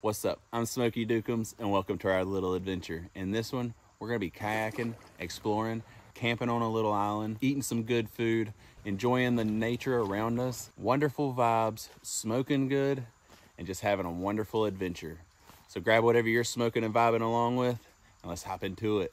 What's up? I'm Smokey Dukems and welcome to our little adventure. In this one, we're going to be kayaking, exploring, camping on a little island, eating some good food, enjoying the nature around us, wonderful vibes, smoking good, and just having a wonderful adventure. So grab whatever you're smoking and vibing along with, and let's hop into it.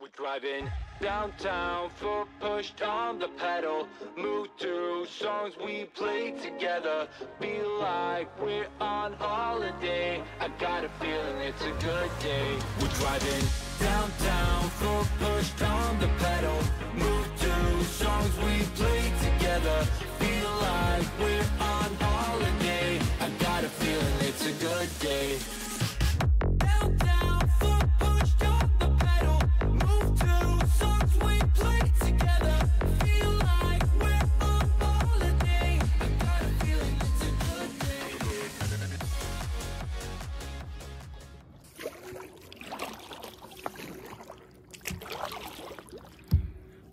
We're driving downtown, foot pushed on the pedal, move to songs we played together, be like we're on holiday. I got a feeling it's a good day. We're driving downtown, foot pushed on the pedal, move to songs we played together, feel like we're on holiday. I got a feeling it's a good day.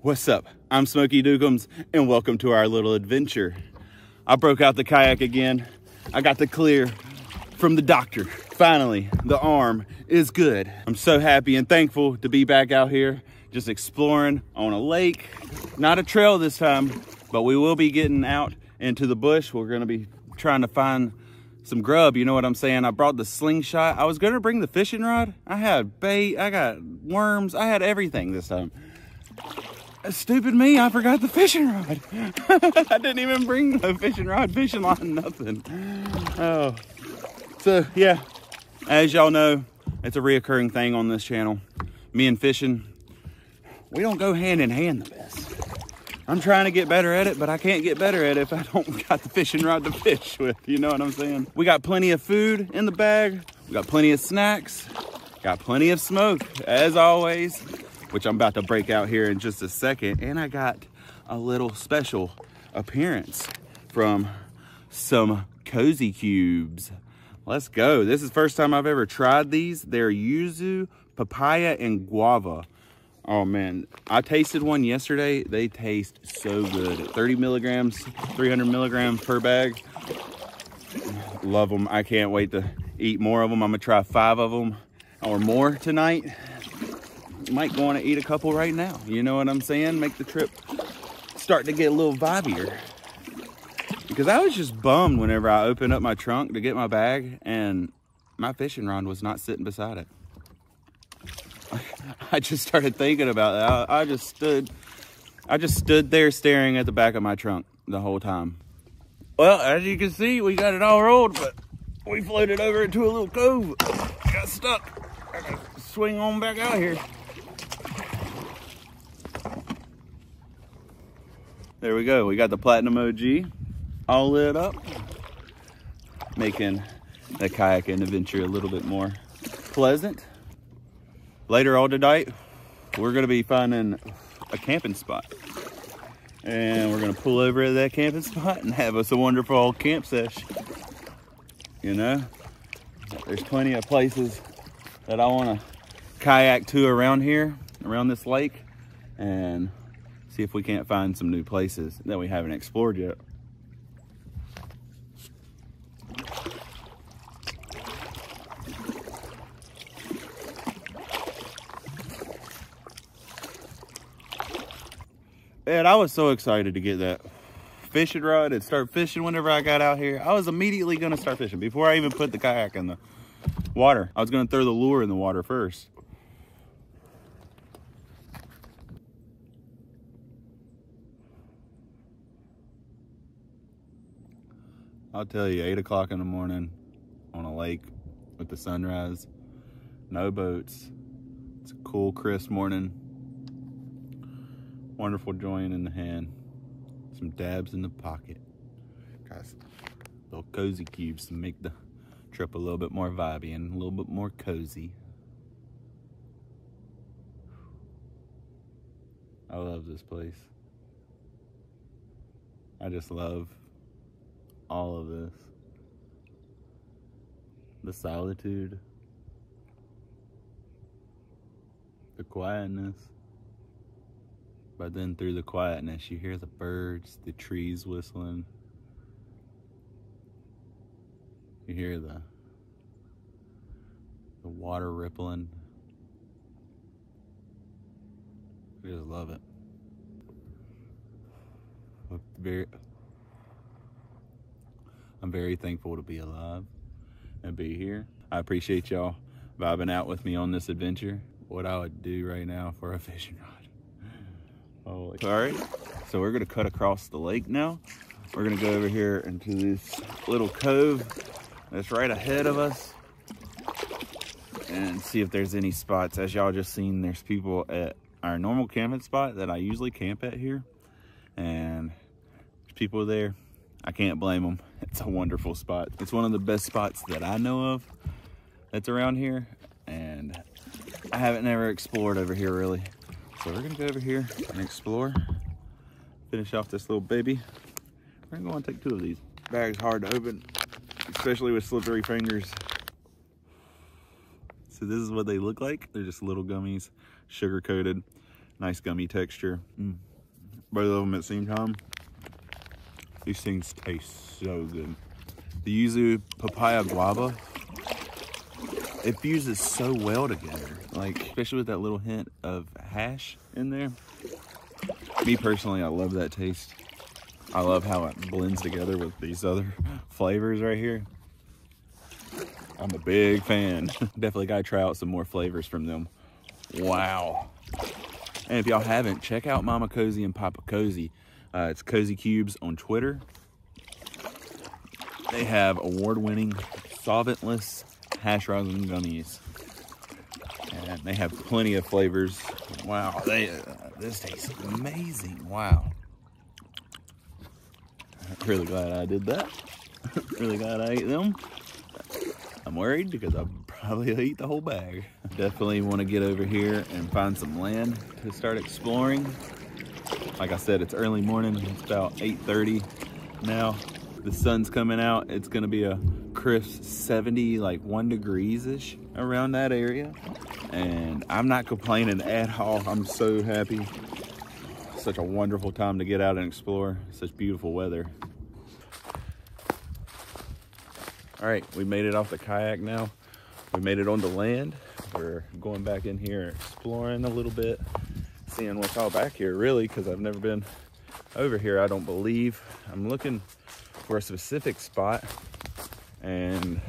What's up? I'm Smokey Dukems and welcome to our little adventure. I broke out the kayak again. I got the clear from the doctor. Finally, the arm is good. I'm so happy and thankful to be back out here just exploring on a lake. Not a trail this time, but we will be getting out into the bush. We're gonna be trying to find some grub, you know what I'm saying? I brought the slingshot. I was gonna bring the fishing rod. I had bait, I got worms, I had everything this time. Stupid me, I forgot the fishing rod. I didn't even bring the fishing rod, fishing line, nothing. Oh, so yeah, as y'all know, it's a reoccurring thing on this channel. Me and fishing, we don't go hand in hand the best. I'm trying to get better at it, but I can't get better at it if I don't got the fishing rod to fish with, you know what I'm saying? We got plenty of food in the bag. We got plenty of snacks. Got plenty of smoke, as always, which I'm about to break out here in just a second. And I got a little special appearance from some Cozy Cubes. Let's go. This is the first time I've ever tried these. They're yuzu, papaya, and guava. Oh man, I tasted one yesterday. They taste so good. 30 milligrams, 300 milligrams per bag. Love them. I can't wait to eat more of them. I'm gonna try 5 of them or more tonight. Might want to eat a couple right now, you know what I'm saying? Make the trip start to get a little vibier, because I was just bummed whenever I opened up my trunk to get my bag and my fishing rod was not sitting beside it. I just started thinking about that. I just stood there staring at the back of my trunk the whole time. Well, as you can see, we got it all rolled, but we floated over into a little cove. Got stuck. I gotta swing on back out here. There we go, we got the platinum OG all lit up, making the kayaking adventure a little bit more pleasant. Later on tonight, we're gonna be finding a camping spot. And we're gonna pull over at that camping spot and have us a wonderful camp sesh. You know, there's plenty of places that I wanna kayak to around here, around this lake, and see if we can't find some new places that we haven't explored yet. And I was so excited to get that fishing rod and start fishing whenever I got out here. I was immediately gonna start fishing before I even put the kayak in the water. I was gonna throw the lure in the water first. I'll tell you, 8 o'clock in the morning on a lake with the sunrise, no boats. It's a cool, crisp morning. Wonderful joint in the hand. Some dabs in the pocket. Got some little Cozy Cubes to make the trip a little bit more vibey and a little bit more cozy. I love this place. I just love all of this. The solitude, the quietness, but then through the quietness you hear the birds, the trees whistling, You hear the water rippling. I just love it. I'm very thankful to be alive and be here. I appreciate y'all vibing out with me on this adventure. What I would do right now for a fishing rod. Holy. All right, so we're gonna cut across the lake now. We're gonna go over here into this little cove that's right ahead of us and see if there's any spots. As y'all just seen, there's people at our normal camping spot that I usually camp at here, and there's people there. I can't blame them. It's a wonderful spot. It's one of the best spots that I know of that's around here, and I haven't never explored over here really. So we're gonna go over here and explore, finish off this little baby. We're gonna go and take two of these. Bag's hard to open, especially with slippery fingers. So this is what they look like. They're just little gummies, sugar coated, nice gummy texture. Both of them at the same time. These things taste so good. The yuzu papaya guava, it fuses so well together. Like, especially with that little hint of hash in there. Me personally, I love that taste. I love how it blends together with these other flavors right here. I'm a big fan. Definitely gotta try out some more flavors from them. Wow. And if y'all haven't, check out Mama Cozy and Papa Cozy. It's Cozy Cubes on Twitter. They have award-winning, solventless hash rosin gummies. And they have plenty of flavors. Wow, this tastes amazing. Wow. Really glad I did that. Really glad I ate them. I'm worried because I'll probably eat the whole bag. Definitely want to get over here and find some land to start exploring. Like I said, it's early morning. It's about 8:30 now. The sun's coming out. It's going to be a crisp 70, like 1 degrees-ish around that area. And I'm not complaining at all. I'm so happy. Such a wonderful time to get out and explore. Such beautiful weather. All right, we made it off the kayak now. We made it onto land. We're going back in here, exploring a little bit, seeing what's all back here really, because I've never been over here, I don't believe. I'm looking for a specific spot, and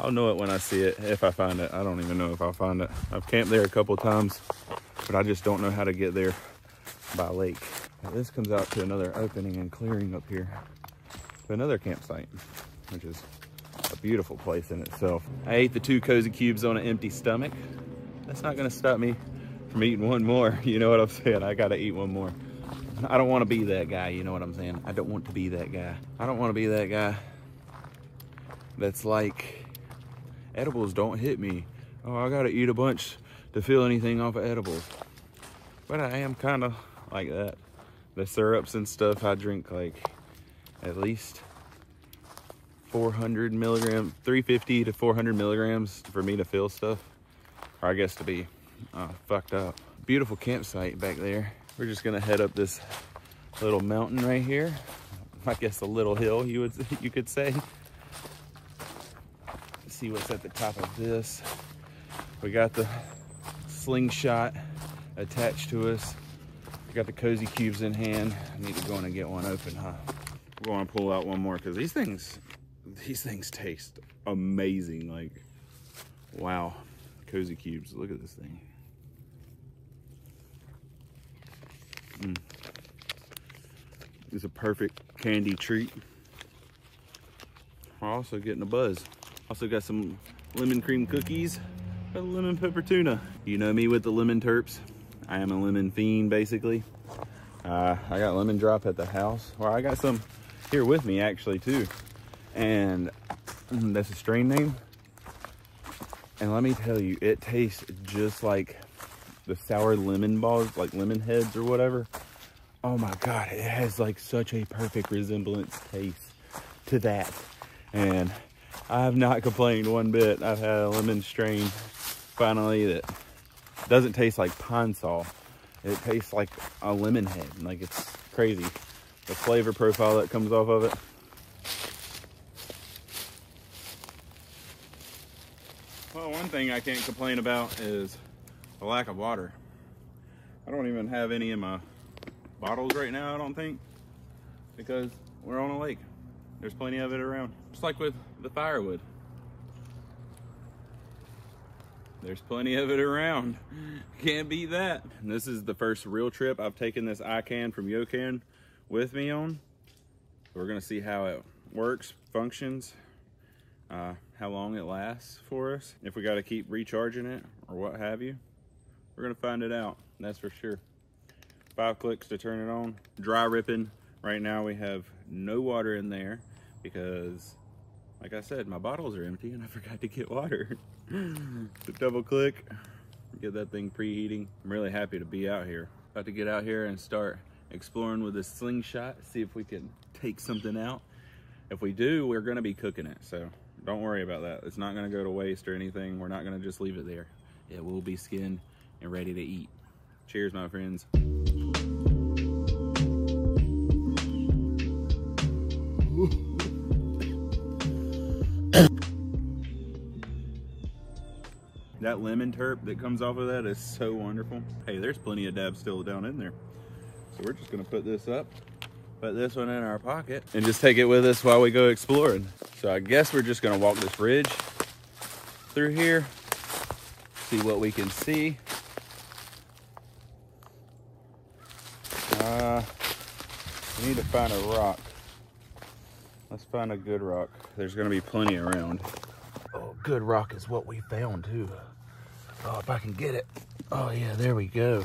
I'll know it when I see it, if I find it. I don't even know if I'll find it. I've camped there a couple times, but I just don't know how to get there by lake. Now, this comes out to another opening and clearing up here to another campsite, which is a beautiful place in itself. I ate the 2 Cozy Cubes on an empty stomach. That's not gonna stop me from eating one more. You know what I'm saying? I gotta eat one more. I don't wanna be that guy, you know what I'm saying? I don't want to be that guy. I don't wanna be that guy that's like, edibles don't hit me. Oh, I gotta eat a bunch to feel anything off of edibles. But I am kinda like that. The syrups and stuff, I drink like at least 400 milligrams, 350 to 400 milligrams for me to feel stuff, or I guess to be fucked up. Beautiful campsite back there. We're just gonna head up this little mountain right here. I guess a little hill, you could say. Let's see what's at the top of this. We got the slingshot attached to us. We got the Cozy Cubes in hand. I need to go in and get one open, huh? We're gonna pull out one more because these things taste amazing. Like, wow. Cozy Cubes, look at this thing. It's a perfect candy treat. We're also getting a buzz. Also got some lemon cream cookies with lemon pepper tuna. You know me with the lemon terps. I am a lemon fiend, basically. I got lemon drop at the house, or I got some here with me actually too. And that's a strain name. And let me tell you, it tastes just like the sour lemon balls, like lemon heads or whatever. Oh my God, it has like such a perfect resemblance taste to that. And I've not complained one bit. I've had a lemon strain finally that doesn't taste like pine sol. It tastes like a lemon head. Like, it's crazy. The flavor profile that comes off of it. Well, one thing I can't complain about is the lack of water. I don't even have any in my bottles right now, I don't think, because we're on a lake. There's plenty of it around. Just like with the firewood. There's plenty of it around. Can't beat that. And this is the first real trip I've taken this Ican from Yocan with me on. We're gonna see how it works, functions, how long it lasts for us, if we gotta keep recharging it or what have you. We're gonna find it out, that's for sure. 5 clicks to turn it on. Dry ripping. Right now we have no water in there because, like I said, my bottles are empty and I forgot to get water. So double click, get that thing preheating. I'm really happy to be out here. About to get out here and start exploring with this slingshot, see if we can take something out. If we do, we're gonna be cooking it, so don't worry about that. It's not gonna go to waste or anything. We're not gonna just leave it there. It will be skinned and ready to eat. Cheers, my friends. That lemon turp that comes off of that is so wonderful. Hey, there's plenty of dabs still down in there. So we're just gonna put this up, put this one in our pocket, and just take it with us while we go exploring. So I guess we're just gonna walk this ridge through here, see what we can see. We need to find a rock. Let's find a good rock. There's gonna be plenty around. Oh, good rock is what we found too. Oh, if I can get it. Oh yeah, there we go.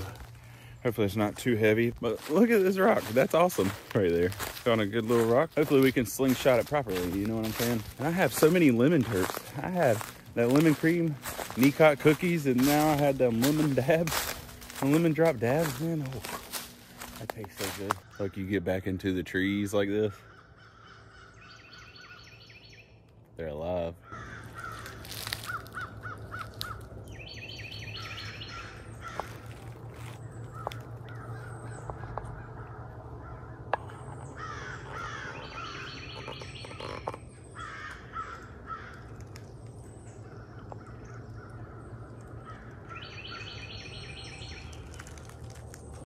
Hopefully it's not too heavy, but look at this rock. That's awesome right there. Found a good little rock. Hopefully we can slingshot it properly, you know what I'm saying? And I have so many lemon turps. I had that lemon cream, Nicot cookies, and now I had them lemon dabs, and lemon drop dabs, man. Oh, that tastes so good. Like you get back into the trees like this. They're alive.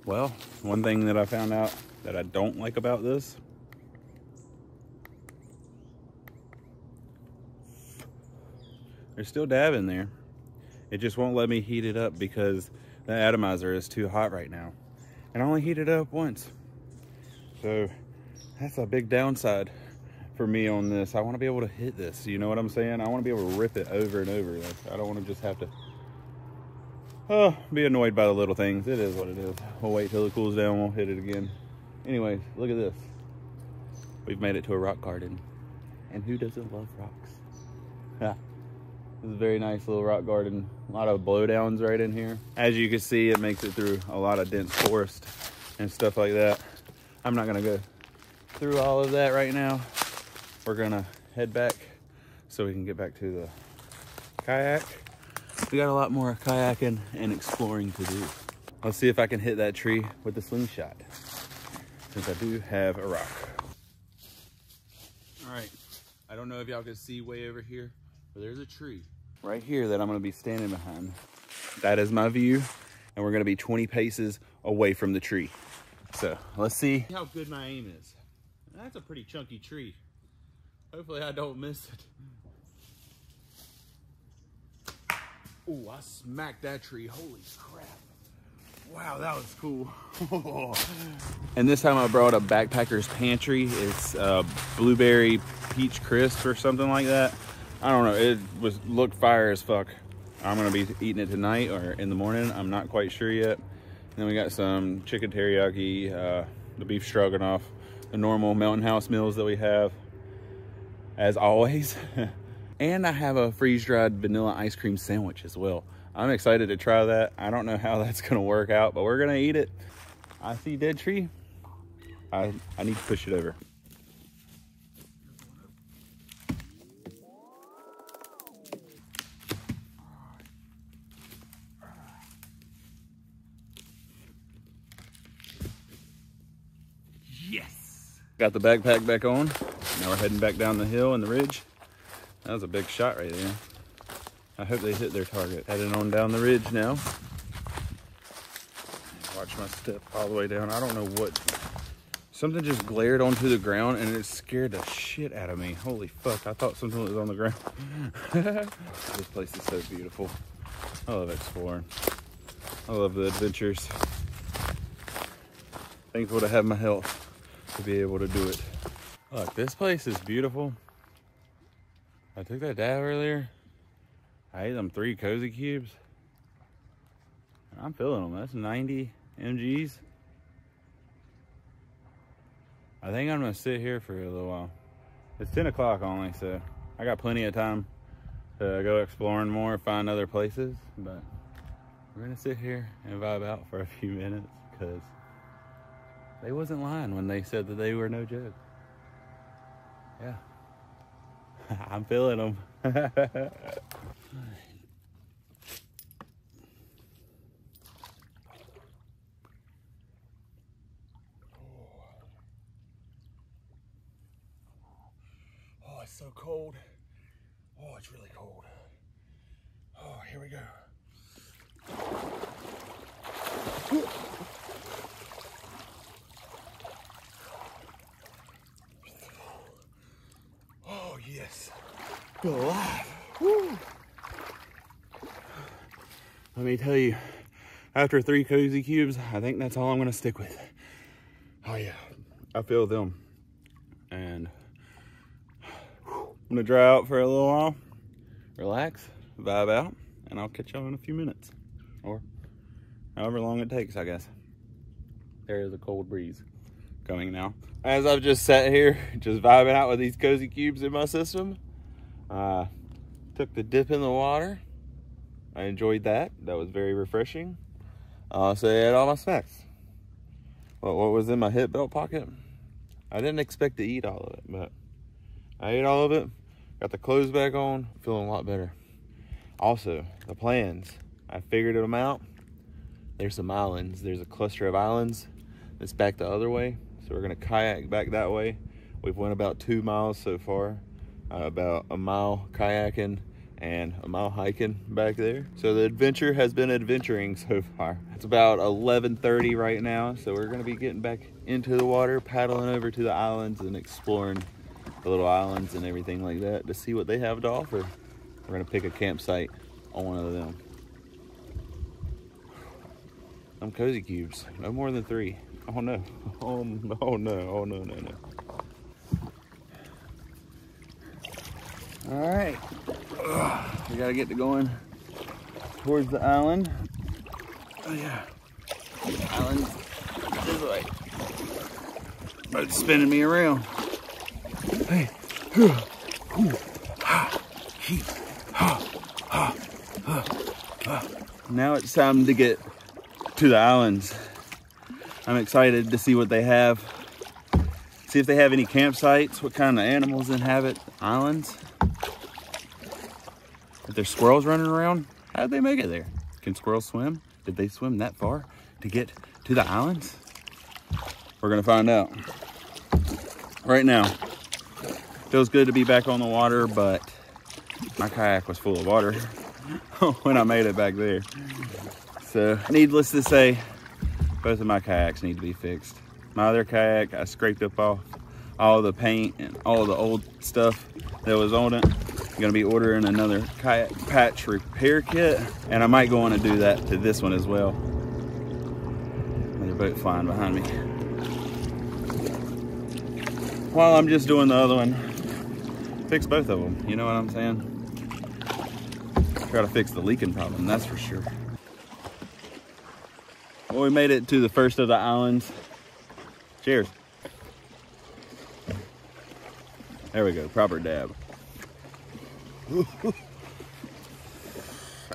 Well, one thing that I found out that I don't like about this, there's still dab in there. It just won't let me heat it up because the atomizer is too hot right now. And I only heated it up once. So that's a big downside for me on this. I want to be able to hit this, you know what I'm saying? I want to be able to rip it over and over. Like, I don't want to just have to be annoyed by the little things. It is what it is. We'll wait till it cools down, we'll hit it again. Anyways, look at this. We've made it to a rock garden. And who doesn't love rocks? Yeah. This is a very nice little rock garden. A lot of blowdowns right in here. As you can see, it makes it through a lot of dense forest and stuff like that. I'm not gonna go through all of that right now. We're gonna head back so we can get back to the kayak. We got a lot more kayaking and exploring to do. Let's see if I can hit that tree with the slingshot, since I do have a rock. All right, I don't know if y'all can see way over here, there's a tree right here that I'm going to be standing behind. That is my view, and we're going to be 20 paces away from the tree. So let's see how good my aim is. That's a pretty chunky tree. Hopefully I don't miss it. Oh, I smacked that tree. Holy crap. Wow, that was cool. And this time I brought a Backpacker's Pantry. It's blueberry peach crisp or something like that. I don't know, it looked fire as fuck. I'm gonna be eating it tonight or in the morning, I'm not quite sure yet. And then we got some chicken teriyaki, the beef stroganoff, the normal Mountain House meals that we have, as always. And I have a freeze-dried vanilla ice cream sandwich as well. I'm excited to try that. I don't know how that's gonna work out, but we're gonna eat it. I see dead tree. I need to push it over. Got the backpack back on. Now we're heading back down the hill and the ridge. That was a big shot right there. I hope they hit their target. Heading on down the ridge now. Watch my step all the way down. I don't know what. Something just glared onto the ground and it scared the shit out of me. Holy fuck, I thought something was on the ground. This place is so beautiful. I love exploring. I love the adventures. Thankful to have my health to be able to do it. Look, this place is beautiful. I took that dab earlier. I ate them 3 Cozy Cubes. I'm feeling them. That's 90 MGs. I think I'm gonna sit here for a little while. It's 10 o'clock only, so I got plenty of time to go exploring more, find other places, but we're gonna sit here and vibe out for a few minutes because they wasn't lying when they said that they were no joke. Yeah, I'm feeling them. So cold. Oh, it's really cold. Oh, here we go. Ooh. Oh, yes. Go alive. Woo. Let me tell you, after 3 Cozy Cubes, I think that's all I'm going to stick with. Oh, yeah. I feel them. And I'm gonna dry out for a little while, relax, vibe out, and I'll catch y'all in a few minutes, or however long it takes, I guess. There is a cold breeze coming now. As I've just sat here, just vibing out with these Cozy Cubes in my system, took the dip in the water. I enjoyed that. That was very refreshing. So I had all my snacks. Well, what was in my hip belt pocket? I didn't expect to eat all of it, but I ate all of it, got the clothes back on, feeling a lot better. Also, the plans, I figured them out. There's some islands, there's a cluster of islands that's back the other way. So we're gonna kayak back that way. We've went about 2 miles so far, about a mile kayaking and a mile hiking back there. So the adventure has been adventuring so far. It's about 11:30 right now. So we're gonna be getting back into the water, paddling over to the islands and exploring the little islands and everything like that to see what they have to offer. We're gonna pick a campsite on one of them. Them Cozy Cubes, no more than 3. Oh no, oh no, oh no, oh no, no, no. All right, we gotta get to going towards the island. Oh yeah, the island's this way. Boat's spinning me around. Hey, now it's time to get to the islands. I'm excited to see what they have. See if they have any campsites, what kind of animals inhabit islands. If there's squirrels running around, how did they make it there? Can squirrels swim? Did they swim that far to get to the islands? We're gonna find out right now. Feels good to be back on the water, but my kayak was full of water when I made it back there. So needless to say, both of my kayaks need to be fixed. My other kayak, I scraped up off all the paint and all the old stuff that was on it. I'm gonna be ordering another kayak patch repair kit, and I might go on and do that to this one as well. Another boat flying behind me. While I'm just doing the other one, fix both of them, you know what I'm saying? Try to fix the leaking problem, that's for sure. Well, we made it to the first of the islands. Cheers. There we go, proper dab.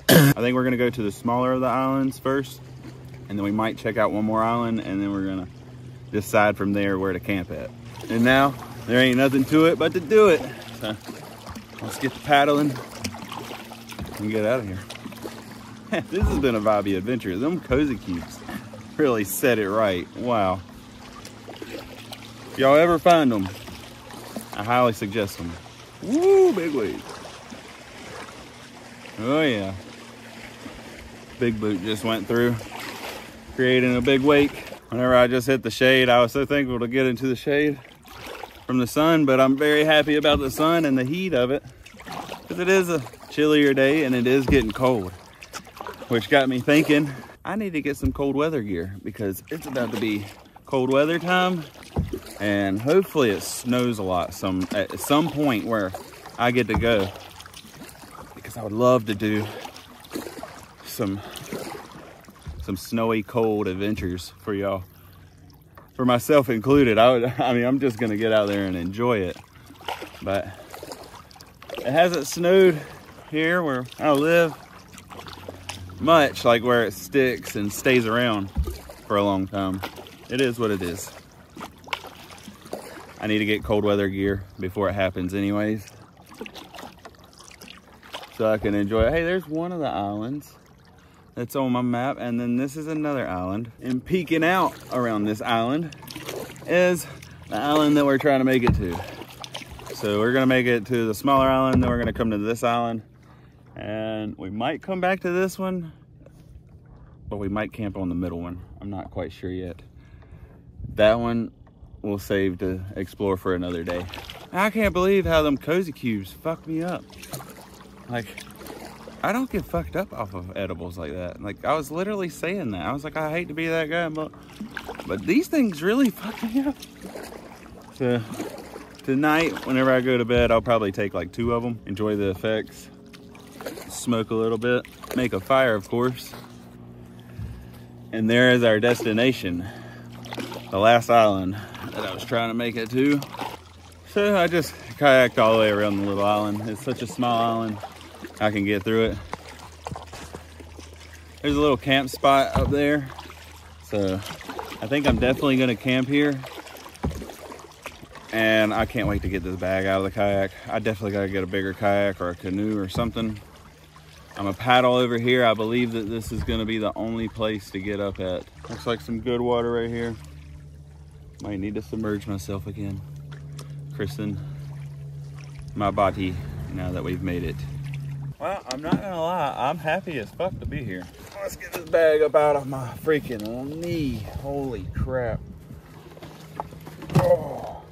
I think we're gonna go to the smaller of the islands first, and then we might check out one more island, and then we're gonna decide from there where to camp at. And now, there ain't nothing to it but to do it. So, let's get to paddling and get out of here. This has been a vibey adventure. Them Cozy Cubes really said it right. Wow. If y'all ever find them, I highly suggest them. Woo, big waves. Oh yeah. Big boot just went through, creating a big wake. Whenever I just hit the shade, I was so thankful to get into the shade from the sun, but I'm very happy about the sun and the heat of it, because it is a chillier day and it is getting cold, which got me thinking I need to get some cold weather gear, because it's about to be cold weather time, and hopefully it snows a lot at some point where I get to go, because I would love to do some snowy cold adventures for y'all, for myself included. I'm just gonna get out there and enjoy it. But it hasn't snowed here where I live much, like where it sticks and stays around for a long time. It is what it is. I need to get cold weather gear before it happens anyways, so I can enjoy it. Hey, there's one of the islands that's on my map, and then this is another island. And peeking out around this island is the island that we're trying to make it to. So we're gonna make it to the smaller island, then we're gonna come to this island, and we might come back to this one, but we might camp on the middle one. I'm not quite sure yet. That one we'll save to explore for another day. I can't believe how them Cozy Cubes fucked me up. Like, I don't get fucked up off of edibles like that. Like, I was literally saying that. I was like, I hate to be that guy, but these things really fuck me up. So tonight, whenever I go to bed, I'll probably take like 2 of them, enjoy the effects, smoke a little bit, make a fire, of course. And there is our destination, the last island that I was trying to make it to. So I just kayaked all the way around the little island. It's such a small island. I can get through it. There's a little camp spot up there, so I think I'm definitely gonna camp here, and I can't wait to get this bag out of the kayak. I definitely gotta get a bigger kayak or a canoe or something. I'm gonna paddle over here. I believe that this is gonna be the only place to get up at. Looks like some good water right here. Might need to submerge myself again, christen my body now that we've made it. Well, I'm not gonna lie, I'm happy as fuck to be here. Let's get this bag up out of my freaking knee. Holy crap. Oh,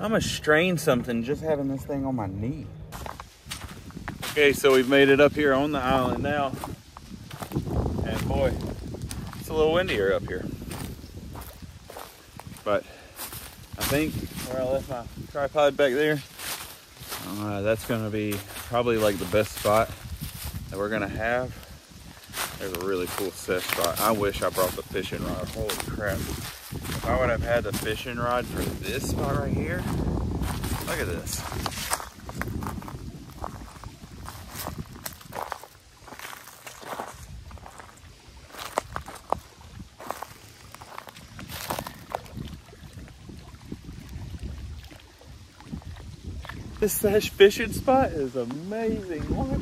I'm gonna strain something just having this thing on my knee. Okay, so we've made it up here on the island now. And boy, it's a little windier up here. But I think where I left my tripod back there, that's gonna be probably like the best spot that we're gonna have. There's a really cool set spot. I wish I brought the fishing rod. Holy crap. If I would have had the fishing rod for this spot right here, look at this. This sash fishing spot is amazing. What?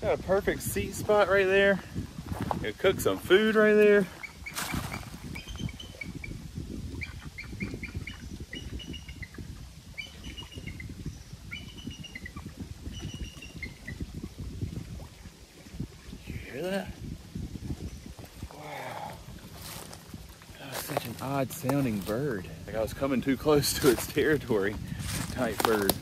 Got a perfect seat spot right there. Gonna cook some food right there. You hear that? Wow. That was such an odd sounding bird. Like I was coming too close to its territory type bird.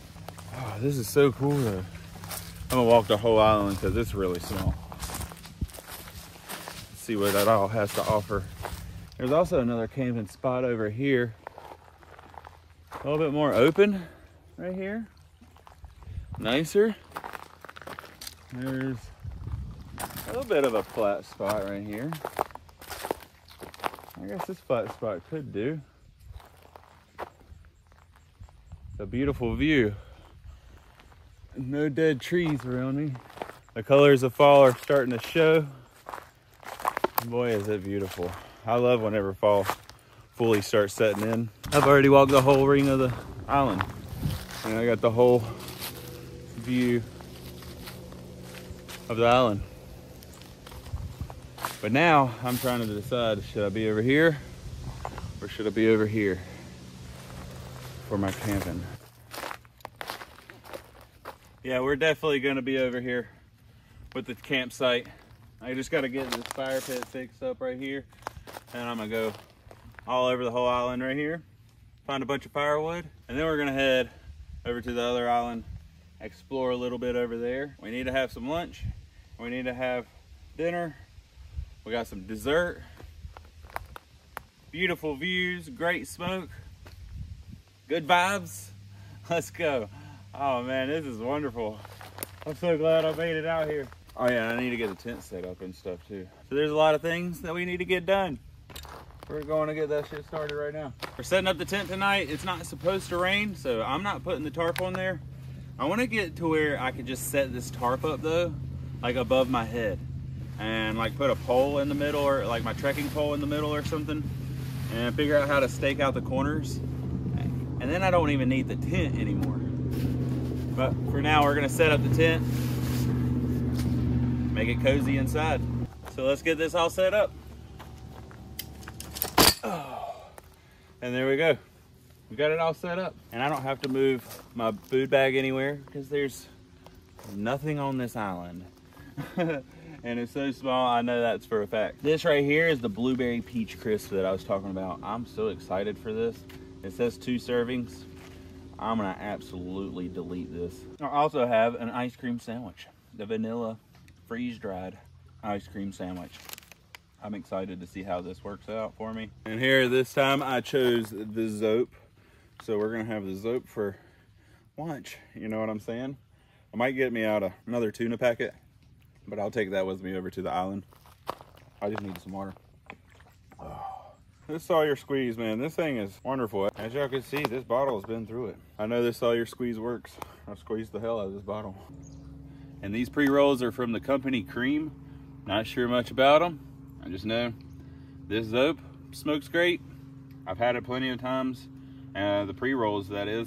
This is so cool though. I'm gonna walk the whole island because it's really small. Let's see what that all has to offer. There's also another camping spot over here. A little bit more open right here. Nicer. There's a little bit of a flat spot right here. I guess this flat spot could do. It's a beautiful view. No dead trees around me. The colors of fall are starting to show. Boy, is it beautiful. I love whenever fall fully starts setting in. I've already walked the whole ring of the island, and I got the whole view of the island. But now I'm trying to decide, should I be over here or should I be over here for my camping? Yeah, we're definitely gonna be over here with the campsite. I just got to get this fire pit fixed up right here, and I'm going to go all over the whole island right here, find a bunch of firewood, and then we're going to head over to the other island, explore a little bit over there. We need to have some lunch. We need to have dinner. We got some dessert. Beautiful views, great smoke, good vibes. Let's go. Oh man, this is wonderful. I'm so glad I made it out here. Oh yeah, I need to get the tent set up and stuff too. So there's a lot of things that we need to get done. We're going to get that shit started right now. We're setting up the tent tonight. It's not supposed to rain, so I'm not putting the tarp on there. I want to get to where I could just set this tarp up though, like above my head, and like put a pole in the middle, or like my trekking pole in the middle or something, and figure out how to stake out the corners. And then I don't even need the tent anymore. But for now, we're gonna set up the tent, make it cozy inside. So let's get this all set up. Oh, and there we go. We got it all set up. And I don't have to move my food bag anywhere because there's nothing on this island. And it's so small, I know that's for a fact. This right here is the blueberry peach crisp that I was talking about. I'm so excited for this. It says 2 servings. I'm gonna absolutely delete this. I also have an ice cream sandwich, the vanilla freeze-dried ice cream sandwich. I'm excited to see how this works out for me. And here this time I chose the zope. So we're gonna have the zope for lunch. You know what I'm saying? I might get me out another tuna packet, but I'll take that with me over to the island. I just need some water. Oh. This Sawyer Squeeze, man, this thing is wonderful. As y'all can see, this bottle has been through it. I know this Sawyer Squeeze works. I squeezed the hell out of this bottle. And these pre-rolls are from the company Cream. Not sure much about them. I just know this zope smokes great. I've had it plenty of times. The pre-rolls, that is.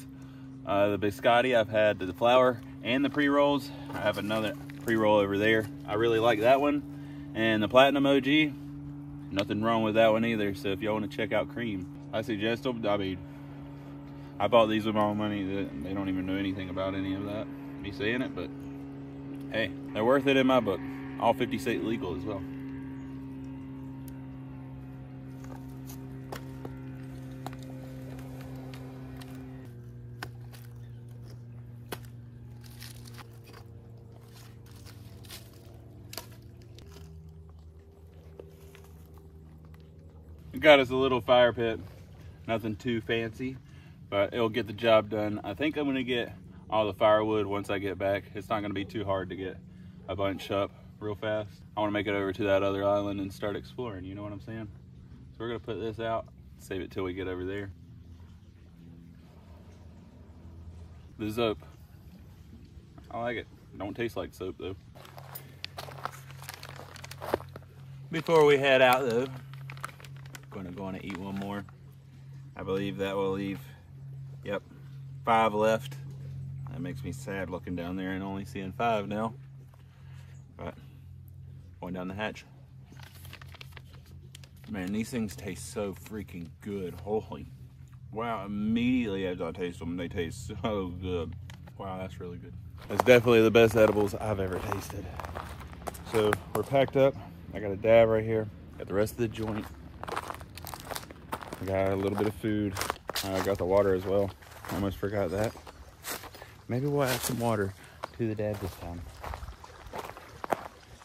The biscotti, I've had the flour and the pre-rolls. I have another pre-roll over there. I really like that one. And the Platinum OG, nothing wrong with that one either. So if y'all want to check out Cream, I suggest them. I mean, I bought these with my own money. They don't even know anything about any of that, me saying it, but hey, they're worth it in my book. All 50 state legal as well. Got us a little fire pit, nothing too fancy, but it'll get the job done. I think I'm gonna get all the firewood once I get back. It's not gonna be too hard to get a bunch up real fast. I wanna make it over to that other island and start exploring, you know what I'm saying? So we're gonna put this out, save it till we get over there. The soap, I like it. Don't taste like soap though. Before we head out though, going to go on and eat one more. I believe that will leave, yep, 5 left. That makes me sad looking down there and only seeing 5 now. But going down the hatch. Man, these things taste so freaking good. Holy wow, immediately as I taste them, they taste so good. Wow, that's really good. That's definitely the best edibles I've ever tasted. So we're packed up. I got a dab right here. Got the rest of the joint. I got a little bit of food. I got the water as well. Almost forgot that. Maybe we'll add some water to the dab this time.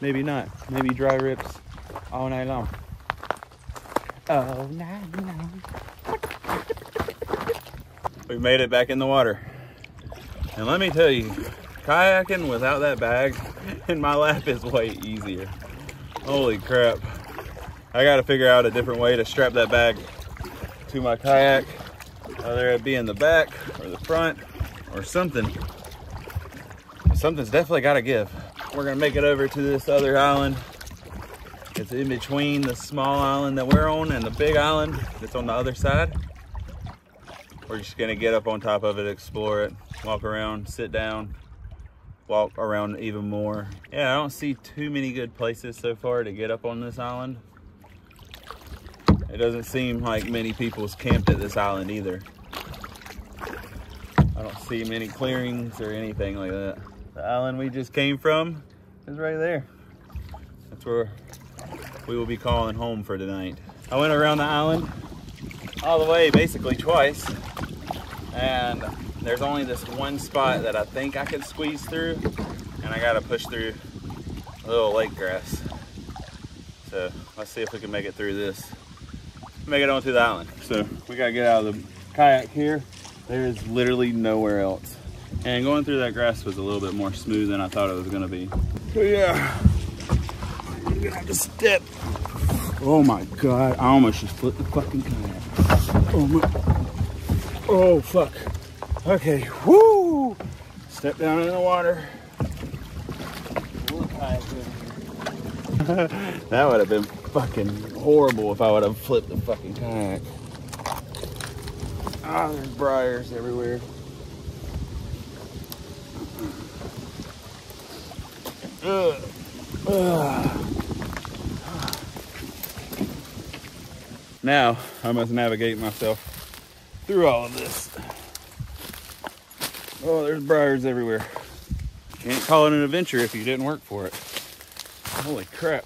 Maybe not. Maybe dry rips all night long. All night long. We've made it back in the water. And let me tell you, kayaking without that bag in my lap is way easier. Holy crap. I gotta figure out a different way to strap that bag to my kayak, whether it be in the back or the front or something. Something's definitely got to give. We're going to make it over to this other island. It's in between the small island that we're on and the big island that's on the other side. We're just going to get up on top of it, explore it, walk around, sit down, walk around even more. Yeah, I don't see too many good places so far to get up on this island. It doesn't seem like many people's camped at this island either. I don't see many clearings or anything like that. The island we just came from is right there. That's where we will be calling home for tonight. I went around the island all the way basically twice, and there's only this one spot that I think I could squeeze through, and I gotta push through a little lake grass. So let's see if we can make it through this. Make it onto the island. So we gotta get out of the kayak here. There is literally nowhere else. And going through that grass was a little bit more smooth than I thought it was gonna be. So yeah, I'm gonna have to step. Oh my God, I almost just flipped the fucking kayak. Oh my, oh fuck. Okay, woo! Step down in the water. That would have been fucking horrible if I would have flipped the fucking kayak. Ah, there's briars everywhere. Ugh. Ugh. Now I must navigate myself through all of this. Oh, there's briars everywhere. Can't call it an adventure if you didn't work for it. Holy crap.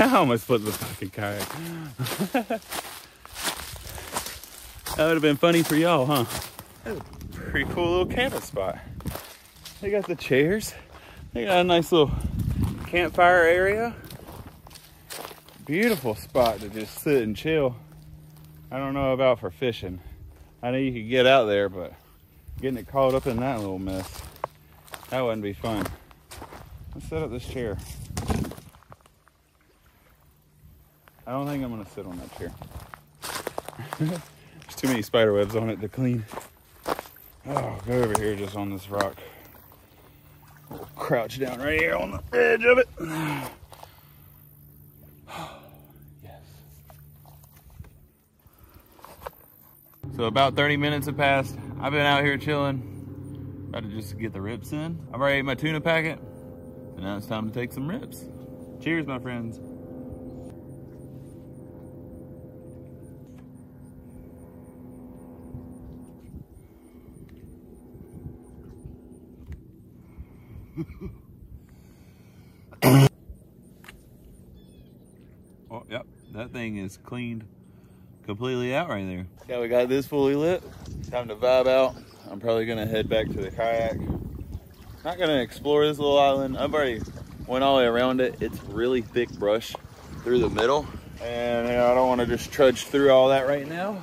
I almost flipped the fucking kayak. That would have been funny for y'all, huh? That's a pretty cool little camping spot. They got the chairs. They got a nice little campfire area. Beautiful spot to just sit and chill. I don't know about for fishing. I know you could get out there, but getting it caught up in that little mess, that wouldn't be fun. Let's set up this chair. I don't think I'm gonna sit on that chair. There's too many spider webs on it to clean. Oh, go over here just on this rock. We'll crouch down right here on the edge of it. Yes. So about 30 minutes have passed. I've been out here chilling. About to just get the rips in. I've already ate my tuna packet. And now it's time to take some rips. Cheers, my friends. Oh, yep, that thing is cleaned completely out right there. Yeah, we got this fully lit. Time to vibe out. I'm probably gonna head back to the kayak. Not gonna explore this little island. I've already went all the way around it. It's really thick brush through the middle, and you know, I don't want to just trudge through all that right now.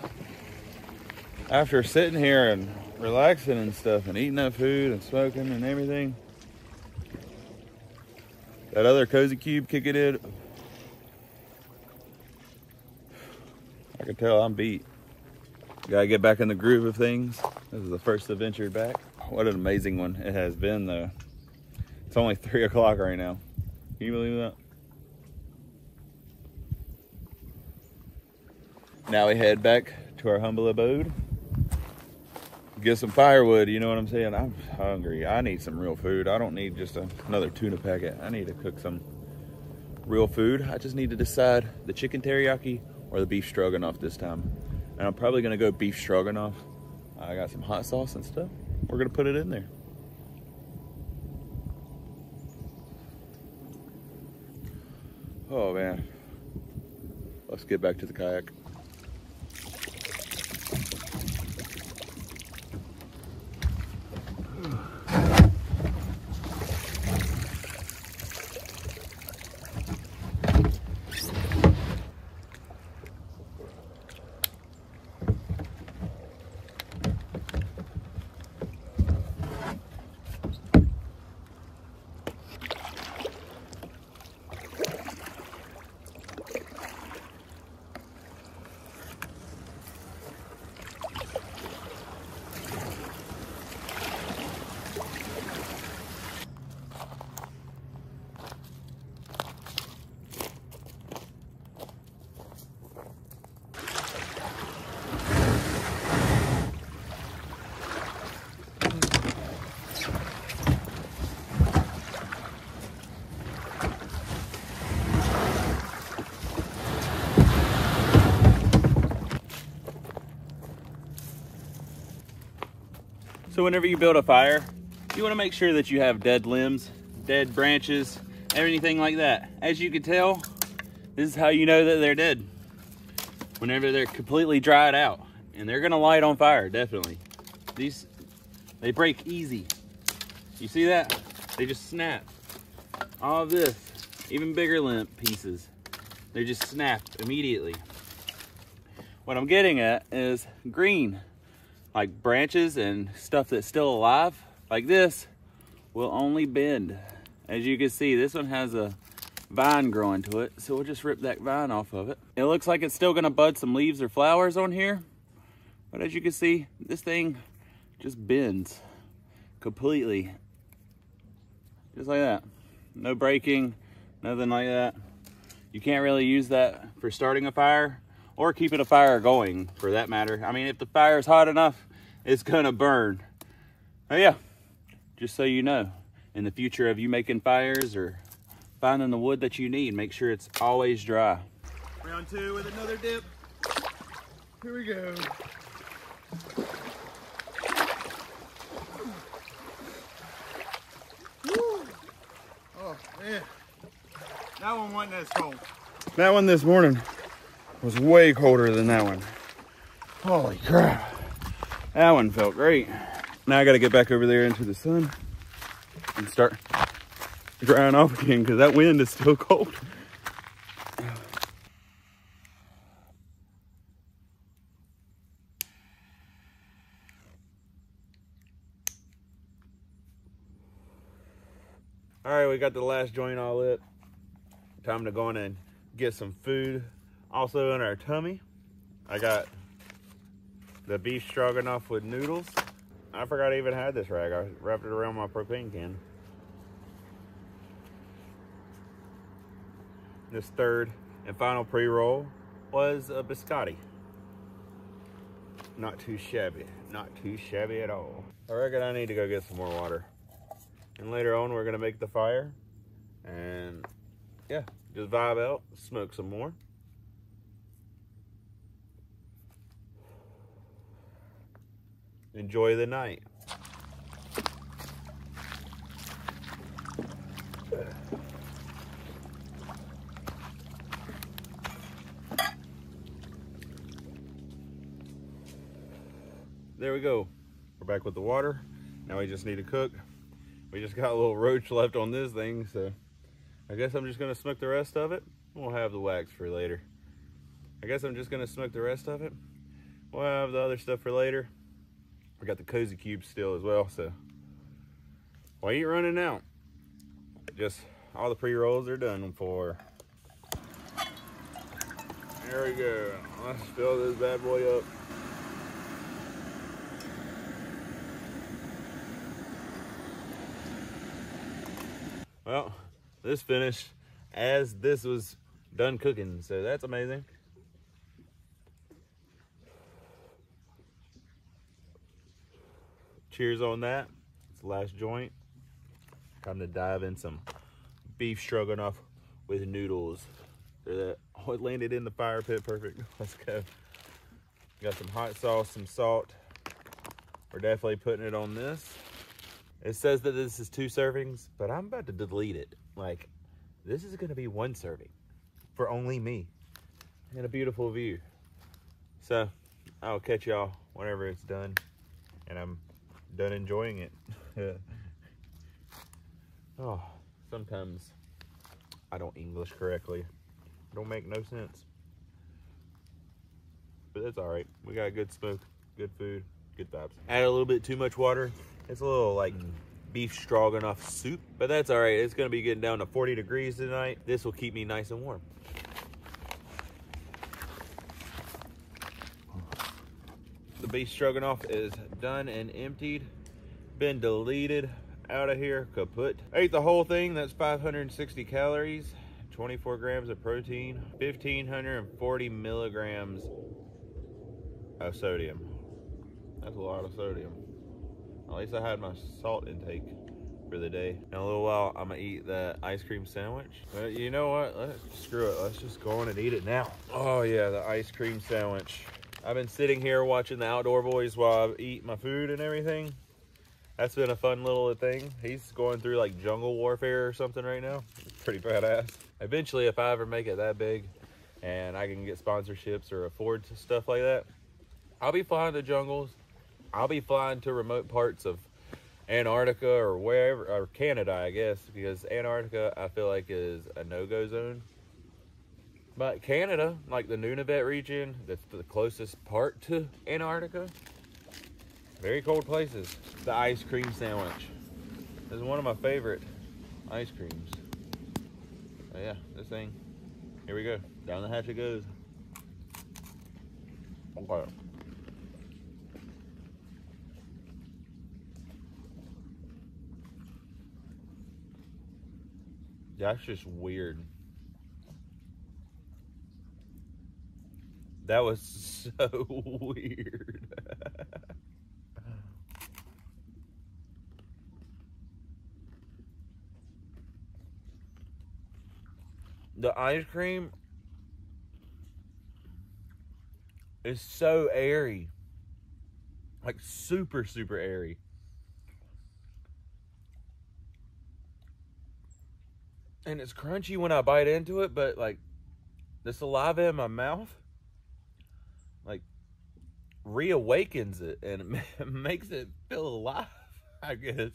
After sitting here and relaxing and stuff and eating up food and smoking and everything, that other Cozy Cube kick it in. I can tell I'm beat. Gotta get back in the groove of things. This is the first adventure back. What an amazing one it has been, though. It's only 3 o'clock right now. Can you believe that? Now we head back to our humble abode. Get some firewood, you know what I'm saying? I'm hungry. I need some real food. I don't need just another tuna packet. I need to cook some real food. I just need to decide the chicken teriyaki or the beef stroganoff this time. And I'm probably gonna go beef stroganoff. I got some hot sauce and stuff. We're gonna put it in there. Oh man, let's get back to the kayak. So whenever you build a fire, you want to make sure that you have dead limbs dead branches, anything like that. As you can tell, this is how you know that they're dead. Whenever they're completely dried out, and they're gonna light on fire, definitely. These, they break easy. You see that? They just snap. All of this, even bigger limp pieces, they just snapped immediately. What I'm getting at is green, like branches and stuff that's still alive, like this, will only bend. As you can see, this one has a vine growing to it, so we'll just rip that vine off of it. It looks like it's still gonna bud some leaves or flowers on here, but as you can see, this thing just bends completely, just like that. No breaking, nothing like that. You can't really use that for starting a fire or keeping a fire going, for that matter. I mean, if the fire is hot enough, it's gonna burn. Oh yeah, just so you know, in the future of you making fires or finding the wood that you need, make sure it's always dry. Round two with another dip. Here we go. Woo. Oh man, that one wasn't as cold. That one this morning was way colder than that one. Holy crap, that one felt great. Now I gotta get back over there into the sun and start drying off again, because that wind is still cold. All right, we got the last joint all lit. Time to go in and get some food. Also in our tummy, I got the beef stroganoff with noodles. I forgot I even had this rag. I wrapped it around my propane can. This third and final pre-roll was a biscotti. Not too shabby, not too shabby at all. I reckon I need to go get some more water. And later on, we're gonna make the fire and yeah, just vibe out, smoke some more. Enjoy the night. There we go. We're back with the water. Now we just need to cook. We just got a little roach left on this thing, so I guess I'm just gonna smoke the rest of it. We'll have the wax for later. I guess I'm just gonna smoke the rest of it. We'll have the other stuff for later. We got the Cozy Cubes still as well, so why you running out? Just all the pre-rolls are done for. There we go. Let's fill this bad boy up. Well, this finished as this was done cooking, so that's amazing. Cheers on that. It's the last joint. Time to dive in some beef stroganoff with noodles. Oh, it landed in the fire pit perfect. Let's go. Got some hot sauce, some salt. We're definitely putting it on this. It says that this is 2 servings, but I'm about to delete it. Like, this is gonna be 1 serving for only me and a beautiful view. So I'll catch y'all whenever it's done and I'm done enjoying it. Oh, sometimes I don't English correctly. It don't make no sense. But that's all right. We got good smoke, good food, good vibes. Add a little bit too much water. It's a little like beef stroganoff soup, but that's all right. It's gonna be getting down to 40 degrees tonight. This will keep me nice and warm. The beef stroganoff is done and emptied, been deleted, out of here, kaput. I ate the whole thing. That's 560 calories, 24 grams of protein, 1,540 milligrams of sodium. That's a lot of sodium. At least I had my salt intake for the day. In a little while, I'm gonna eat the ice cream sandwich. But you know what? Screw it. Let's just go on and eat it now. Oh yeah, the ice cream sandwich. I've been sitting here watching the Outdoor Boys while I eat my food and everything. that's been a fun little thing. He's going through like jungle warfare or something right now. It's pretty badass. Eventually, if I ever make it that big and I can get sponsorships or afford stuff like that, I'll be flying to jungles. I'll be flying to remote parts of Antarctica or wherever, or Canada, I guess, because Antarctica, I feel like, is a no-go zone. But Canada, like the Nunavut region, that's the closest part to Antarctica. Very cold places. The ice cream sandwich. This is one of my favorite ice creams. But yeah, this thing. Here we go. Down the hatch it goes. Okay. That's just weird. That was so weird. The ice cream is so airy. Like super, super airy. And it's crunchy when I bite into it, but like the saliva in my mouth like reawakens it and it makes it feel alive, I guess.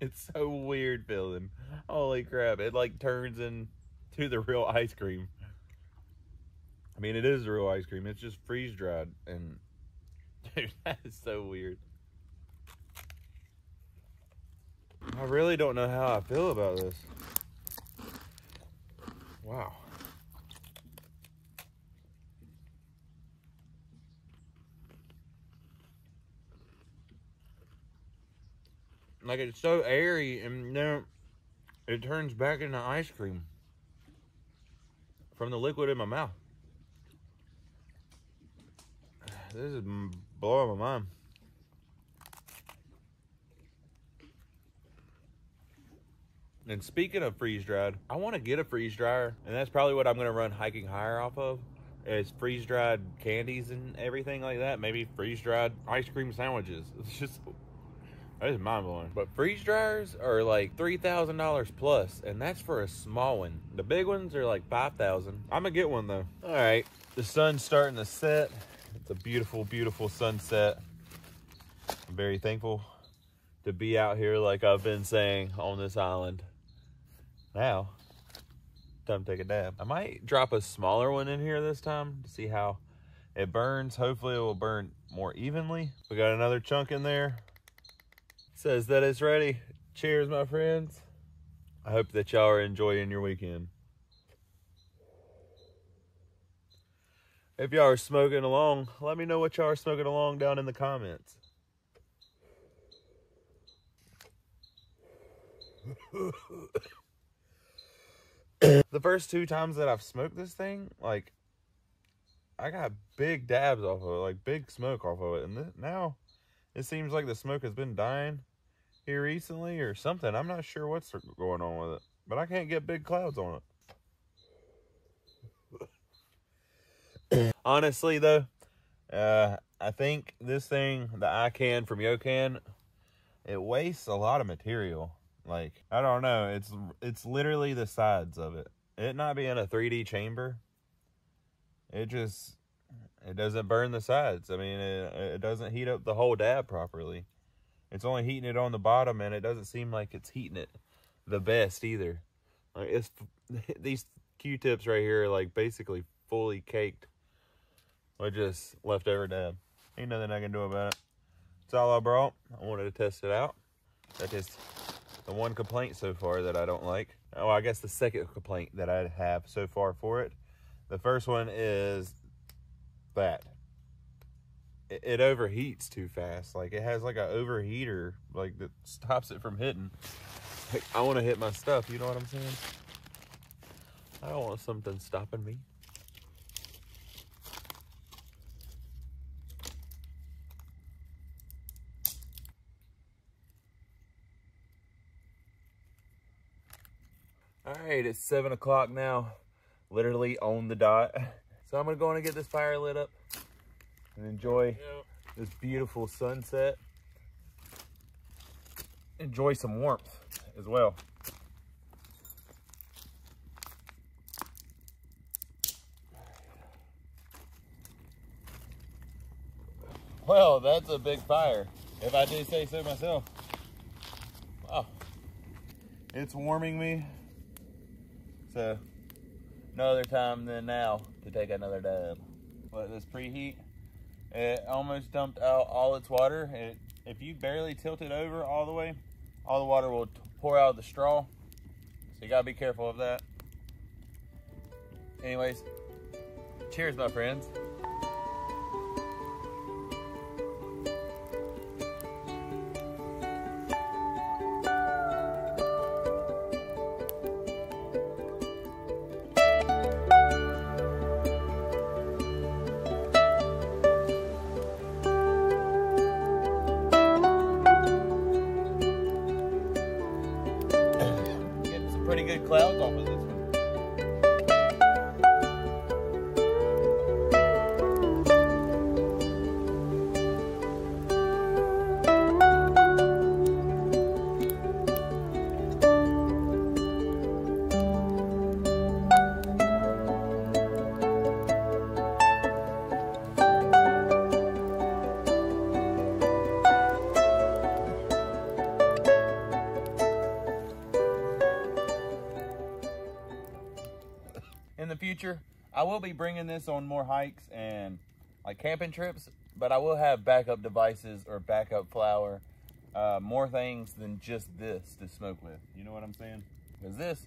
It's so weird feeling. Holy crap. It like turns into the real ice cream. I mean, it is the real ice cream. It's just freeze dried. And dude, that is so weird. I really don't know how I feel about this. Wow. Like, it's so airy and then it turns back into ice cream from the liquid in my mouth. This is blowing my mind. And speaking of freeze-dried, I want to get a freeze-dryer, and that's probably what I'm going to run Hiking Higher off of, is freeze-dried candies and everything like that. Maybe freeze-dried ice cream sandwiches. It's just, that is mind-blowing. But freeze-dryers are like $3,000 plus, and that's for a small one. The big ones are like $5,000. I'm going to get one, though. All right, the sun's starting to set. It's a beautiful, beautiful sunset. I'm very thankful to be out here, like I've been saying, on this island. Now, time to take a dab. I might drop a smaller one in here this time to see how it burns. Hopefully it will burn more evenly. We got another chunk in there. It says that it's ready. Cheers, my friends. I hope that y'all are enjoying your weekend. If y'all are smoking along, let me know what y'all are smoking along down in the comments. The first two times that I've smoked this thing, like, I got big dabs off of it, like big smoke off of it. And now it seems like the smoke has been dying here recently or something. I'm not sure what's going on with it, but I can't get big clouds on it. Honestly, though, I think this thing, the Ican from Yocan, it wastes a lot of material. Like, I don't know, it's literally the sides of it. It not being a 3D chamber, it doesn't burn the sides. I mean, it doesn't heat up the whole dab properly. It's only heating it on the bottom, and it doesn't seem like it's heating it the best either. Like, it's these Q-tips right here are like basically fully caked with just leftover dab. Ain't nothing I can do about it. That's all I brought. I wanted to test it out. That is the one complaint so far that I don't like. Oh, I guess the second complaint that I have so far for it. The first one is that it overheats too fast. Like, it has like an overheater, like, that stops it from hitting. Like, I want to hit my stuff, you know what I'm saying? I don't want something stopping me. All right, it's 7 o'clock now, literally on the dot. So I'm gonna go and get this fire lit up and enjoy this beautiful sunset. enjoy some warmth as well. Well, that's a big fire, if I do say so myself. Wow. It's warming me. So, no other time than now to take another dab. Let this preheat. It almost dumped out all its water. If you barely tilt it over all the way, all the water will pour out of the straw. So you gotta be careful of that. Anyways, cheers, my friends. Future, I will be bringing this on more hikes and like camping trips, but I will have backup devices or backup flour, more things than just this to smoke with. You know what I'm saying? Because this,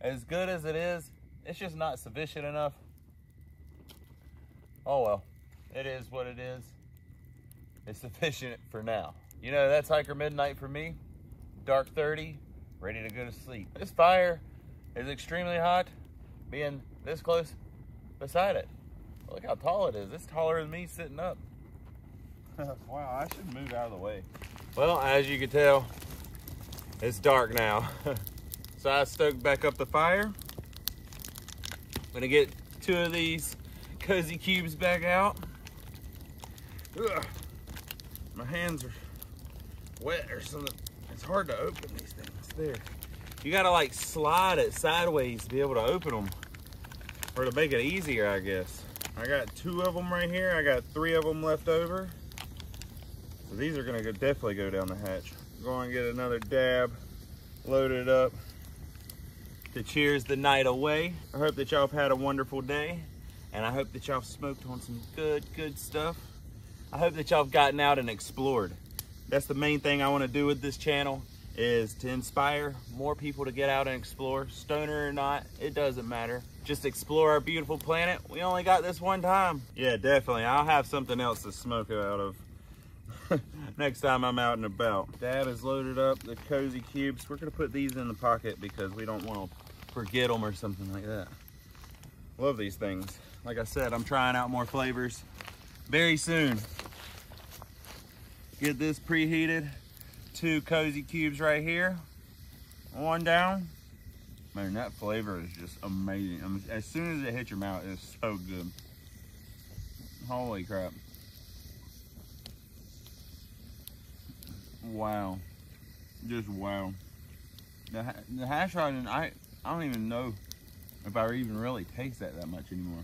as good as it is, it's just not sufficient enough. Oh well, it is what it is. It's sufficient for now. You know, that's Hiker Midnight for me. Dark 30, ready to go to sleep. This fire is extremely hot. Being this close beside it. Look how tall it is. It's taller than me sitting up. Wow, I should move out of the way. Well, as you can tell, it's dark now. So I stoked back up the fire. I'm gonna get two of these Cozy Cubes back out. Ugh, my hands are wet or something. It's hard to open these things. There. You gotta like slide it sideways to be able to open them, or to make it easier, I guess. I got two of them right here. I got three of them left over. So these are gonna go, definitely go down the hatch. Go and get another dab, load it up to cheers the night away. I hope that y'all have had a wonderful day, and I hope that y'all have smoked on some good stuff. I hope that y'all have gotten out and explored. That's the main thing I wanna do with this channel, is to inspire more people to get out and explore. Stoner or not, it doesn't matter. Just explore our beautiful planet. We only got this one time. Yeah, definitely. I'll have something else to smoke out of next time I'm out and about. Dab is loaded up, the Cozy Cubes. We're gonna put these in the pocket because we don't wanna forget them or something like that. Love these things. Like I said, I'm trying out more flavors very soon. Get this preheated. Two Cozy Cubes right here, one down. Man, that flavor is just amazing. I mean, as soon as it hits your mouth, it's so good. Holy crap. Wow. Just wow. The hash rod, and I don't even know if I even really taste that much anymore.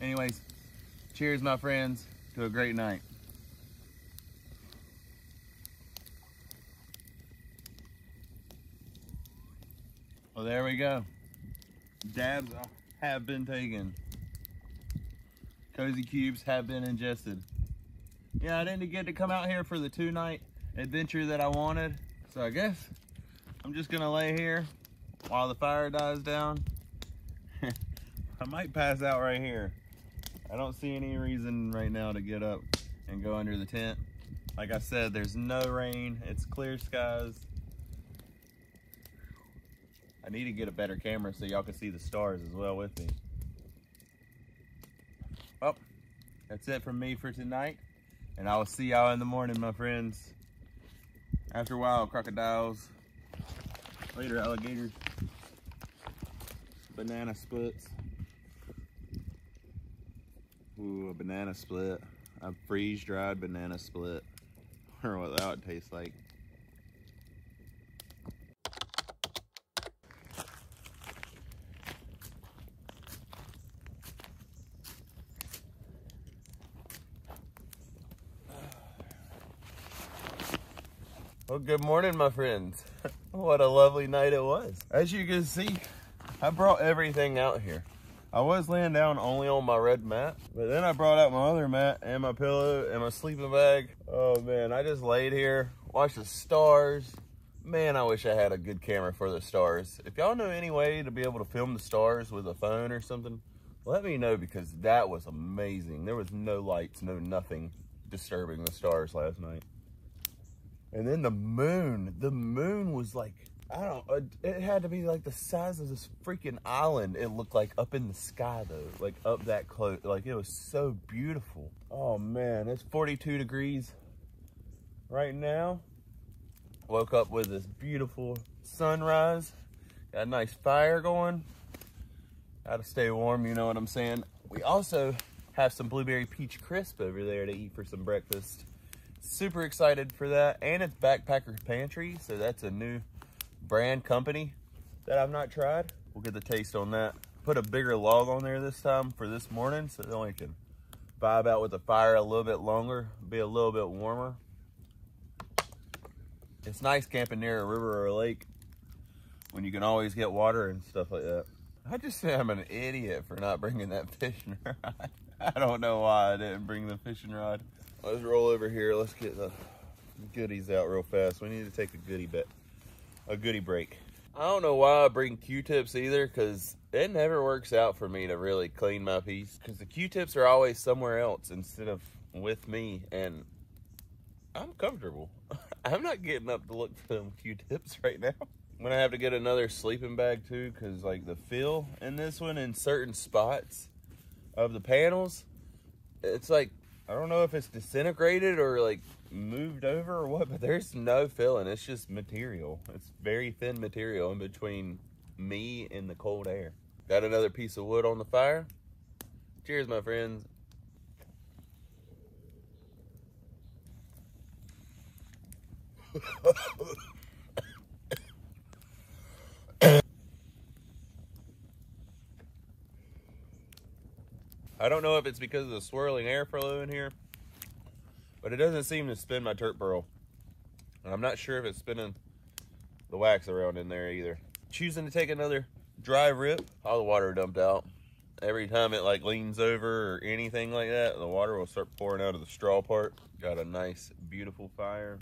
Anyways, cheers, my friends, to a great night. Well, there we go. Dabs have been taken. Cozy Cubes have been ingested. Yeah, I didn't get to come out here for the two-night adventure that I wanted. So I guess I'm just gonna lay here while the fire dies down. I might pass out right here. I don't see any reason right now to get up and go under the tent. Like I said, there's no rain. It's clear skies. I need to get a better camera so y'all can see the stars as well with me. Well, that's it from me for tonight. And I will see y'all in the morning, my friends. After a while, crocodiles. Later, alligators. Banana splits. Ooh, a banana split. A freeze-dried banana split. I wonder what that would taste like. Well, good morning, my friends. What a lovely night it was. As you can see, I brought everything out here. I was laying down only on my red mat, but then I brought out my other mat and my pillow and my sleeping bag. Oh man, I just laid here, watched the stars. Man, I wish I had a good camera for the stars. If y'all know any way to be able to film the stars with a phone or something, let me know, because that was amazing. There was no lights, no nothing disturbing the stars last night. And then the moon was like, I don't, it had to be like the size of this freaking island. It looked like up in the sky though, like up that close. Like it was so beautiful. Oh man, it's 42 degrees right now. Woke up with this beautiful sunrise. Got a nice fire going. Gotta stay warm, you know what I'm saying? We also have some blueberry peach crisp over there to eat for some breakfast. Super excited for that. And it's Backpacker's Pantry, so that's a new brand company that I've not tried. We'll get the taste on that. Put a bigger log on there this time for this morning so that we can vibe out with the fire a little bit longer, be a little bit warmer. It's nice camping near a river or a lake when you can always get water and stuff like that. I just say I'm an idiot for not bringing that fishing rod. I don't know why I didn't bring the fishing rod. Let's roll over here. Let's get the goodies out real fast. We need to take a goodie break. I don't know why I bring Q-tips either, because it never works out for me to really clean my piece, because the Q-tips are always somewhere else instead of with me, and I'm comfortable. I'm not getting up to look for them Q-tips right now. I'm gonna have to get another sleeping bag too, because like the feel in this one in certain spots of the panels, it's like, I don't know if it's disintegrated or like moved over or what, but there's no filling. It's just material. It's very thin material in between me and the cold air. Got another piece of wood on the fire. Cheers, my friends. I don't know if it's because of the swirling airflow in here, but it doesn't seem to spin my turp burl. And I'm not sure if it's spinning the wax around in there either. Choosing to take another dry rip. All the water dumped out. Every time it like leans over or anything like that, the water will start pouring out of the straw part. Got a nice, beautiful fire.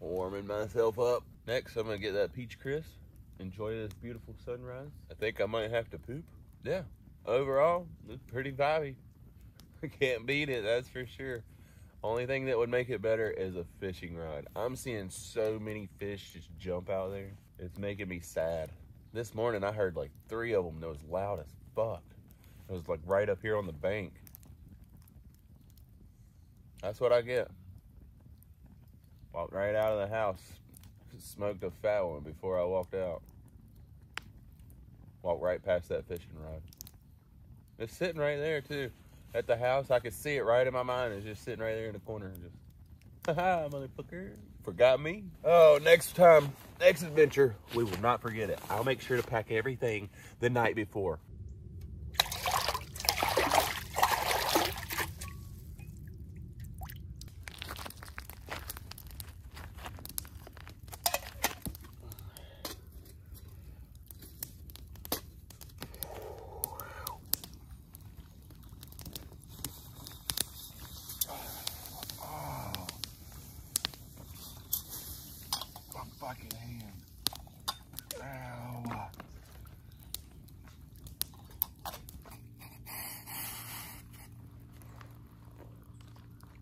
Warming myself up. Next, I'm gonna get that peach crisp. Enjoy this beautiful sunrise. I think I might have to poop. Yeah. Overall, it's pretty vibey. I can't beat it, that's for sure. Only thing that would make it better is a fishing rod. I'm seeing so many fish just jump out there. It's making me sad. This morning I heard like 3 of them that was loud as fuck. It was like right up here on the bank. That's what I get. Walked right out of the house. Smoked a fat one before I walked out. Walked right past that fishing rod. It's sitting right there too, at the house. I could see it right in my mind. It's just sitting right there in the corner. Just, haha, motherfucker, forgot me. Oh, next time, next adventure, we will not forget it. I'll make sure to pack everything the night before.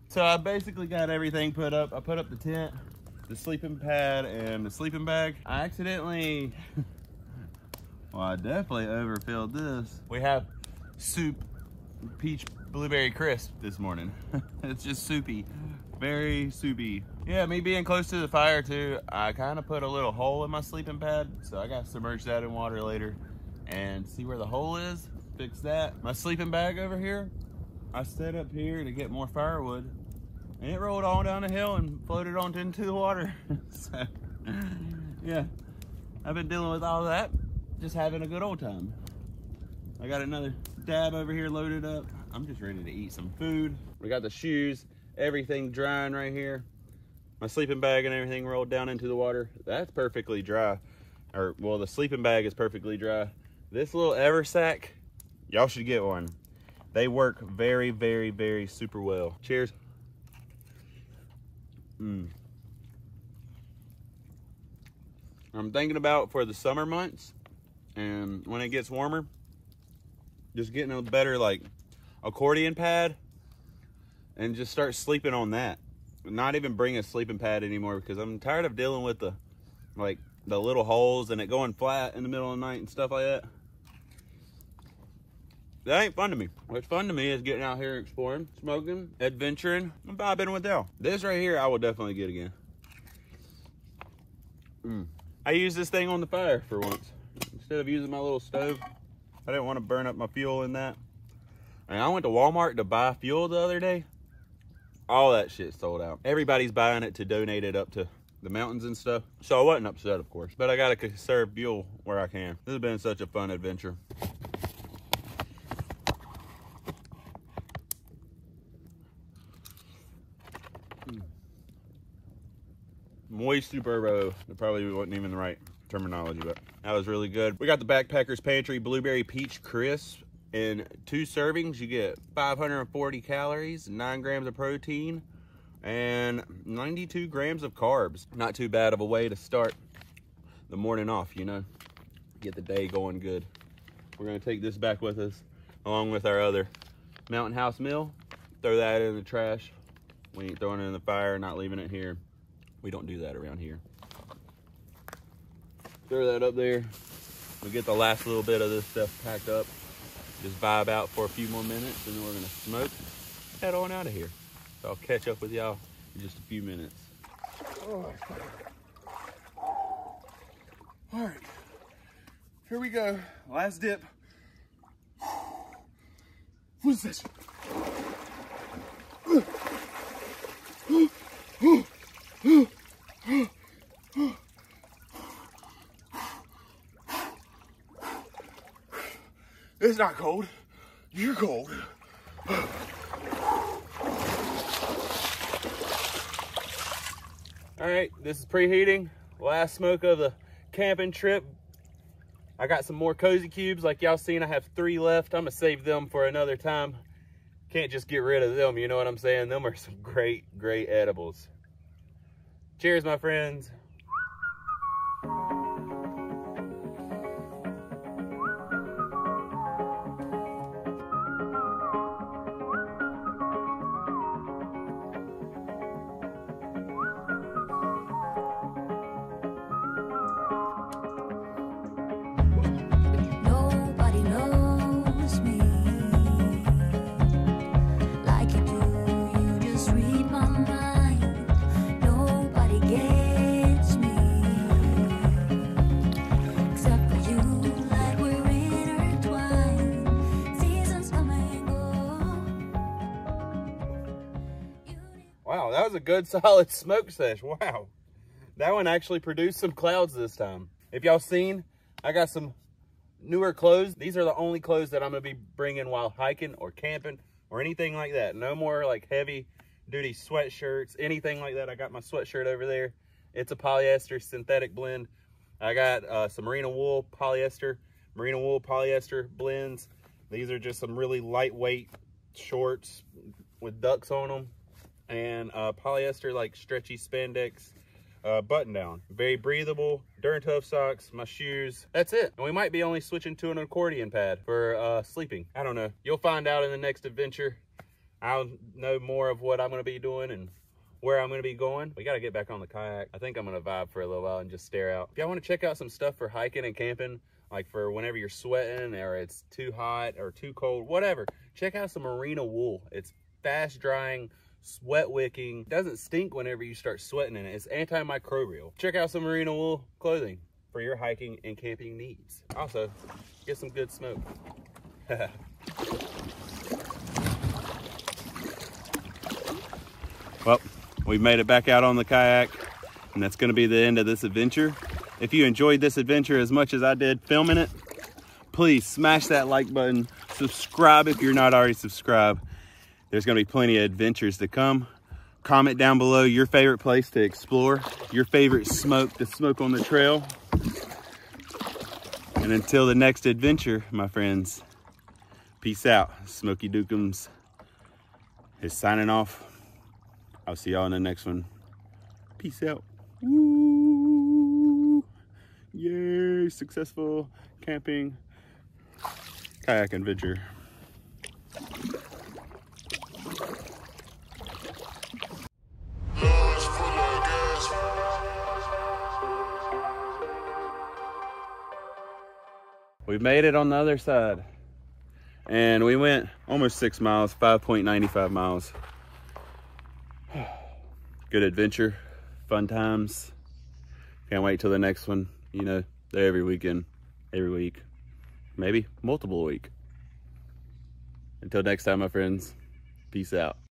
So I basically got everything put up. I put up the tent, the sleeping pad, and the sleeping bag. I accidentally, well, I definitely overfilled this. We have soup, peach blueberry crisp this morning. It's just soupy, very soupy. Yeah, me being close to the fire too, I kind of put a little hole in my sleeping pad, so I gotta submerge that in water later and see where the hole is, fix that. My sleeping bag over here, I set up here to get more firewood. And it rolled all down the hill and floated on into the water. So, yeah, I've been dealing with all that, just having a good old time. I got another dab over here loaded up. I'm just ready to eat some food. We got the shoes, everything drying right here. my sleeping bag and everything rolled down into the water. That's perfectly dry. Or, well, the sleeping bag is perfectly dry. This little Eversack, y'all should get one. They work very, very, very super well. Cheers. I'm thinking about for the summer months and when it gets warmer, just getting a better like accordion pad and just start sleeping on that. Not even bring a sleeping pad anymore because I'm tired of dealing with the little holes and it going flat in the middle of the night and stuff like that. That ain't fun to me. What's fun to me is getting out here exploring, smoking, adventuring, and vibing with y'all. This right here, I will definitely get again. I use this thing on the fire for once. Instead of using my little stove, I didn't want to burn up my fuel in that. And I went to Walmart to buy fuel the other day. All that shit sold out. Everybody's buying it to donate it up to the mountains and stuff. So I wasn't upset, of course, but I got to conserve fuel where I can. This has been such a fun adventure. Muy superbo. That probably wasn't even the right terminology, but that was really good. We got the Backpacker's Pantry Blueberry Peach Crisp. In 2 servings, you get 540 calories, 9 grams of protein, and 92 grams of carbs. Not too bad of a way to start the morning off, you know? Get the day going good. We're gonna take this back with us, along with our other Mountain House meal. Throw that in the trash. We ain't throwing it in the fire, not leaving it here. We don't do that around here. Throw that up there. We'll get the last little bit of this stuff packed up. Just vibe out for a few more minutes and then we're gonna smoke, head on out of here. So I'll catch up with y'all in just a few minutes. Oh. All right, here we go. Last dip. What's this? It's not cold. You're cold. All right, this is preheating. Last smoke of the camping trip. I got some more Cozy Cubes. Like y'all seen, I have 3 left. I'm gonna save them for another time. Can't just get rid of them, you know what I'm saying? Them are some great, great edibles. Cheers, my friends. That was a good solid smoke sesh. Wow, that one actually produced some clouds this time. If y'all seen, I got some newer clothes. These are the only clothes that I'm gonna be bringing while hiking or camping or anything like that. No more like heavy duty sweatshirts, anything like that. I got my sweatshirt over there. It's a polyester synthetic blend. I got some merino wool polyester blends. These are just some really lightweight shorts with ducks on them, and polyester like stretchy spandex button down. Very breathable. Darn Tough socks, my shoes. That's it. And we might be only switching to an accordion pad for sleeping. I don't know. You'll find out in the next adventure. I'll know more of what I'm going to be doing and where I'm going to be going. We got to get back on the kayak. I think I'm going to vibe for a little while and just stare out. If y'all want to check out some stuff for hiking and camping, like for whenever you're sweating or it's too hot or too cold, whatever, check out some merino wool. It's fast drying, sweat wicking, doesn't stink whenever you start sweating in it. It's antimicrobial. Check out some merino wool clothing for your hiking and camping needs. Also, get some good smoke. Well, we've made it back out on the kayak, and that's going to be the end of this adventure. If you enjoyed this adventure as much as I did filming it, please smash that like button, subscribe if you're not already subscribed. There's going to be plenty of adventures to come. Comment down below your favorite place to explore, your favorite smoke to smoke on the trail. And until the next adventure, my friends, peace out. Smokey Dukems is signing off. I'll see y'all in the next one. Peace out. Woo! Yay, successful camping, kayak adventure. We made it on the other side. And we went almost 6 miles, 5.95 miles. Good adventure, fun times. Can't wait till the next one. You know, they're every weekend, every week, maybe multiple week. Until next time, my friends, peace out.